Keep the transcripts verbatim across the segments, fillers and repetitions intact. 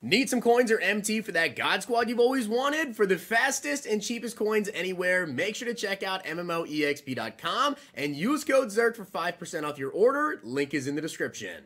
Need some coins or M T for that God Squad you've always wanted? For the fastest and cheapest coins anywhere, make sure to check out M M O E X P dot com and use code Zirk for five percent off your order. Link is in the description.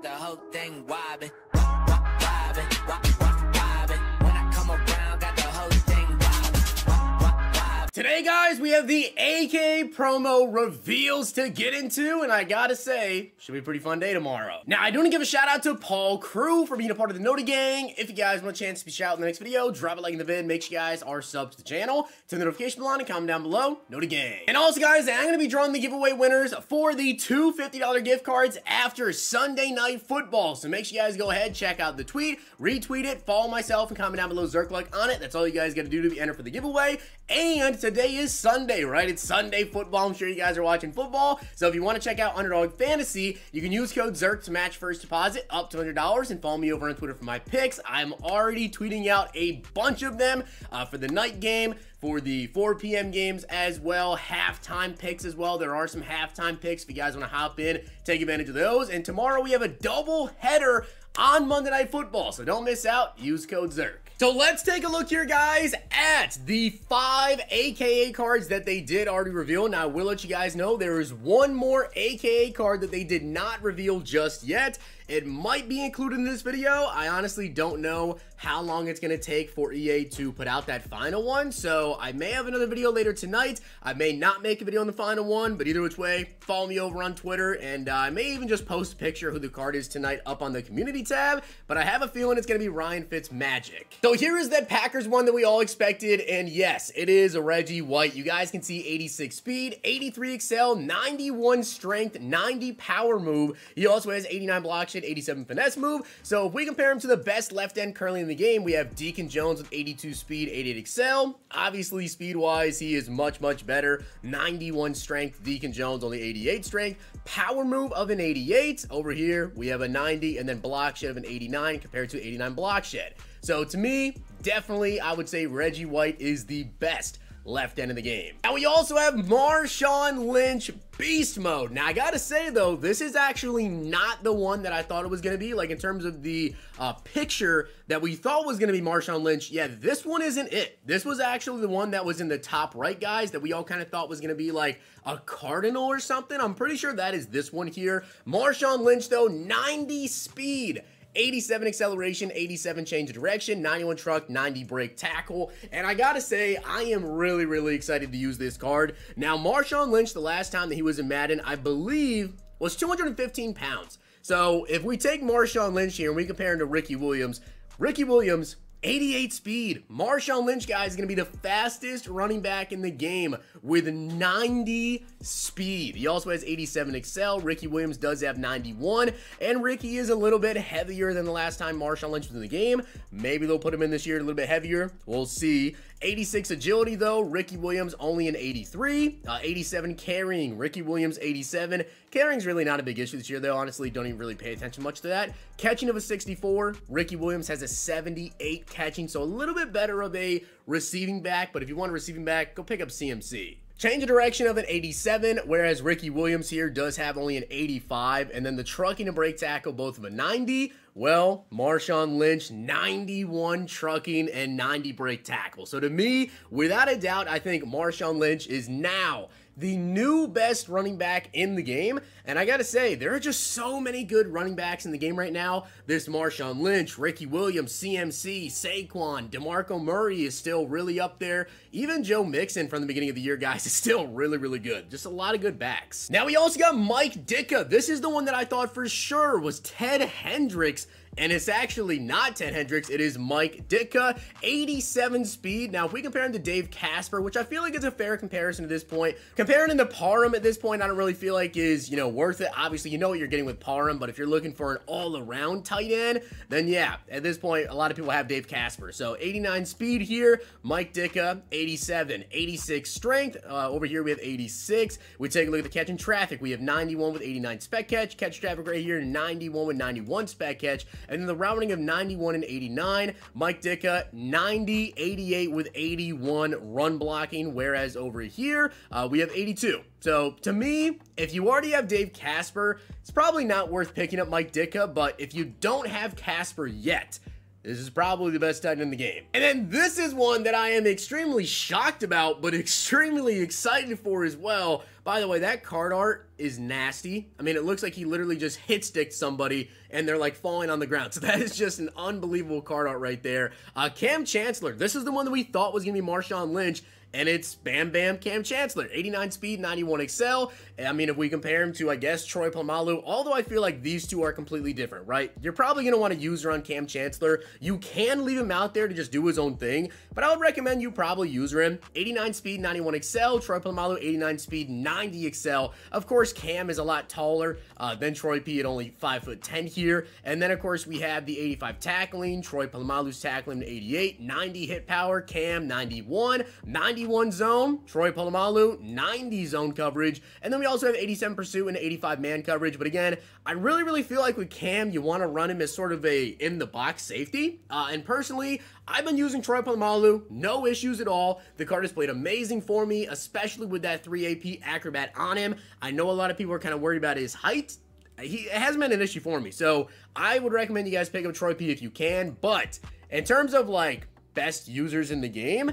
The whole thing wobbin', wop, wop, wobbin', wop, wop, wobbin'. When I come around, got the whole thing wobbin', wop, wop, wobbin'. Today, guys, we have the A K promo reveals to get into, and I gotta say, should be a pretty fun day tomorrow. Now, I do want to give a shout out to Paul Crew for being a part of the Nota Gang. If you guys want a chance to be shouted in the next video, drop a like in the vid, make sure you guys are subs to the channel, turn the notification bell on, and comment down below, Nota Gang. And also, guys, I'm gonna be drawing the giveaway winners for the two fifty dollar gift cards after Sunday Night Football. So make sure you guys go ahead, check out the tweet, retweet it, follow myself, and comment down below Zirk like on it. That's all you guys gotta do to be entered for the giveaway. And today is Sunday, right? It's Sunday football. I'm sure you guys are watching football. So if you want to check out Underdog Fantasy, you can use code Zirk to match first deposit up to one hundred dollars, and follow me over on Twitter for my picks. I'm already tweeting out a bunch of them uh, for the night game, for the four P M games as well, halftime picks as well. There are some halftime picks if you guys want to hop in, take advantage of those. And tomorrow we have a double header on Monday Night Football, so don't miss out. Use code Zirk. So let's take a look here, guys, at the five A K A cards that they did already reveal. Now, I will let you guys know there is one more A K A card that they did not reveal just yet. It might be included in this video. I honestly don't know how long it's going to take for E A to put out that final one, so I may have another video later tonight. I may not make a video on the final one, but either which way, follow me over on Twitter, and uh, I may even just post a picture of who the card is tonight up on the community tab, but I have a feeling it's going to be Ryan Fitzmagic. So here is that Packers one that we all expected, and yes, it is a Reggie White. You guys can see eighty-six speed, eighty-three excel, ninety-one strength, ninety power move. He also has eighty-nine blocks, eighty-seven finesse move. So if we compare him to the best left end currently in the game, we have Deacon Jones with eighty-two speed, eighty-eight excel. Obviously speed wise he is much much better. ninety-one strength, Deacon Jones only eighty-eight strength, power move of an eighty-eight. Over here we have a ninety, and then block shed of an eighty-nine compared to eighty-nine block shed. So to me, definitely I would say Reggie White is the best left end of the game. And we also have Marshawn Lynch beast mode. Now I gotta say though, this is actually not the one that I thought it was gonna be, like in terms of the uh, picture that we thought was gonna be Marshawn Lynch. Yeah, this one isn't it. This was actually the one that was in the top right, guys, that we all kind of thought was gonna be like a cardinal or something. I'm pretty sure that is this one here. Marshawn Lynch though, ninety speed, eighty-seven acceleration, eighty-seven change of direction, ninety-one truck, ninety brake tackle. And I gotta say, I am really, really excited to use this card. Now, Marshawn Lynch, the last time that he was in Madden, I believe, was two hundred fifteen pounds. So if we take Marshawn Lynch here and we compare him to Ricky Williams, Ricky Williams, eighty-eight speed. Marshawn Lynch, guys, is going to be the fastest running back in the game with ninety speed. He also has eighty-seven excel. Ricky Williams does have ninety-one, and Ricky is a little bit heavier than the last time Marshawn Lynch was in the game. Maybe they'll put him in this year a little bit heavier. We'll see. eighty-six agility, though. Ricky Williams only an eighty-three. Uh, eighty-seven carrying. Ricky Williams, eighty-seven. Carrying's really not a big issue this year, though. Honestly, don't even really pay attention much to that. Catching of a sixty-four. Ricky Williams has a seventy-eight catching, so a little bit better of a receiving back, but if you want a receiving back, go pick up C M C. Change of direction of an eighty-seven, whereas Ricky Williams here does have only an eighty-five, and then the trucking and brake tackle, both of a ninety. Well, Marshawn Lynch, ninety-one trucking and ninety brake tackle. So to me, without a doubt, I think Marshawn Lynch is now the new best running back in the game. And I gotta say, there are just so many good running backs in the game right now. There's Marshawn Lynch, Ricky Williams, C M C, Saquon, DeMarco Murray is still really up there. Even Joe Mixon from the beginning of the year, guys, is still really, really good. Just a lot of good backs. Now we also got Mike Ditka. This is the one that I thought for sure was Ted Hendricks, and it's actually not Ted Hendricks, it is Mike Ditka, eighty-seven speed. Now, if we compare him to Dave Casper, which I feel like is a fair comparison at this point, comparing him to Parham at this point, I don't really feel like is, you know, worth it. Obviously, you know what you're getting with Parham, but if you're looking for an all-around tight end, then yeah, at this point, a lot of people have Dave Casper. So, eighty-nine speed here, Mike Ditka, eighty-seven, eighty-six strength. Uh, over here, we have eighty-six. We take a look at the catch and traffic. We have ninety-one with eighty-nine spec catch. Catch traffic right here, ninety-one with ninety-one spec catch. And then the rounding of ninety-one and eighty-nine, Mike Ditka, ninety, eighty-eight with eighty-one run blocking, whereas over here, uh, we have eighty-two. So to me, if you already have Dave Casper, it's probably not worth picking up Mike Ditka, but if you don't have Casper yet, This is probably the best tight end in the game. And then this is one that I am extremely shocked about, but extremely excited for as well. By the way, that card art is nasty. I mean, it looks like he literally just hit-sticked somebody, and they're, like, falling on the ground. So that is just an unbelievable card art right there. Uh, Cam Chancellor. This is the one that we thought was going to be Marshawn Lynch, and it's Bam Bam Cam Chancellor. eighty-nine speed, ninety-one excel. I mean, if we compare him to, I guess, Troy Polamalu, although I feel like these two are completely different, right? You're probably going to want to use her on Cam Chancellor. You can leave him out there to just do his own thing, but I would recommend you probably use him. eighty-nine speed, ninety-one excel. Troy Polamalu, eighty-nine speed, ninety excel. Of course, Cam is a lot taller uh, than Troy P at only five foot ten here. And then, of course, we have the eighty-five tackling. Troy Polamalu's tackling to eighty-eight. ninety hit power. Cam, ninety-one. ninety-one zone, Troy Polamalu, ninety zone coverage, and then we also have eighty-seven pursuit and eighty-five man coverage. But again, I really, really feel like with Cam, you want to run him as sort of a in-the-box safety, uh, and personally, I've been using Troy Polamalu, no issues at all. The card has played amazing for me, especially with that three A P Acrobat on him. I know a lot of people are kind of worried about his height. He, it hasn't been an issue for me, so I would recommend you guys pick up Troy P if you can, but in terms of, like, best users in the game,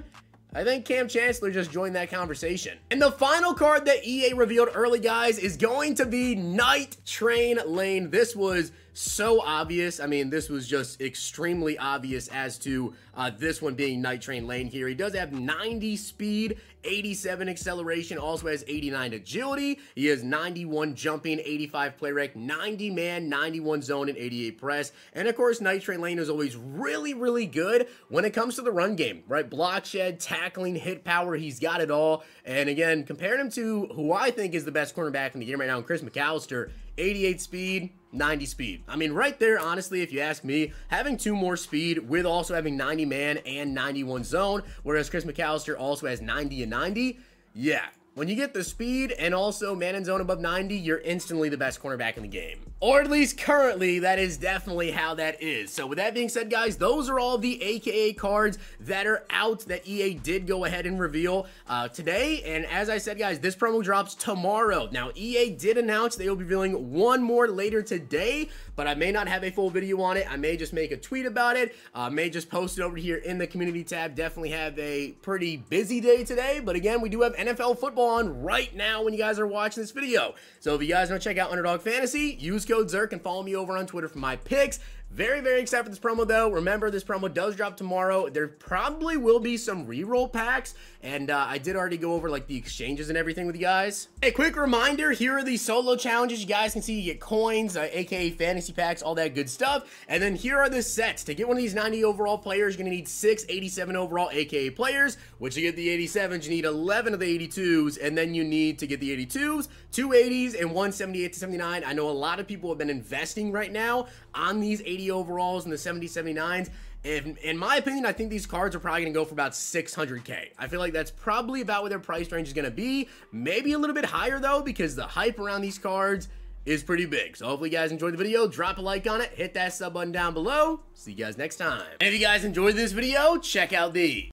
I think Cam Chancellor just joined that conversation. And the final card that E A revealed early, guys, is going to be Night Train Lane. This was so obvious. I mean, this was just extremely obvious as to uh, this one being Night Train Lane here. He does have ninety speed, eighty-seven acceleration, also has eighty-nine agility. He has ninety-one jumping, eighty-five play rec, ninety man, ninety-one zone, and eighty-eight press. And of course, Night Train Lane is always really, really good when it comes to the run game, right? Block shed, tackling, hit power, he's got it all. And again, comparing him to who I think is the best cornerback in the game right now, Chris McAllister, eighty-eight speed, ninety speed. I mean, right there, honestly, if you ask me, having two more speed with also having ninety man and ninety-one zone, whereas Chris McAllister also has ninety and ninety, yeah. When you get the speed and also man and zone above ninety, you're instantly the best cornerback in the game. Or at least currently, that is definitely how that is. So with that being said, guys, those are all the A K A cards that are out that E A did go ahead and reveal uh, today. And as I said, guys, this promo drops tomorrow. Now, E A did announce they will be revealing one more later today, but I may not have a full video on it. I may just make a tweet about it. I uh, may just post it over here in the community tab. Definitely have a pretty busy day today. But again, we do have N F L football on right now when you guys are watching this video. So if you guys want to check out Underdog Fantasy, use code Zirk and follow me over on Twitter for my picks. Very, very excited for this promo, though. Remember, this promo does drop tomorrow. There probably will be some reroll packs, and uh, I did already go over, like, the exchanges and everything with you guys. A quick reminder, here are the solo challenges. You guys can see you get coins, uh, A K A fantasy packs, all that good stuff. And then here are the sets. To get one of these ninety overall players, you're going to need six eighty-seven overall A K A players, which to get the eighty-sevens, you need eleven of the eighty-twos, and then you need to get the eighty-twos, two eighties, and one seventy-eight to seventy-nine. I know a lot of people have been investing right now on these eighty overalls and the seventy seventy-nines. And in my opinion, I think these cards are probably going to go for about six hundred K. I feel like that's probably about where their price range is going to be. Maybe a little bit higher, though, because the hype around these cards is pretty big. So hopefully you guys enjoyed the video. Drop a like on it. Hit that sub button down below. See you guys next time. And if you guys enjoyed this video, check out these.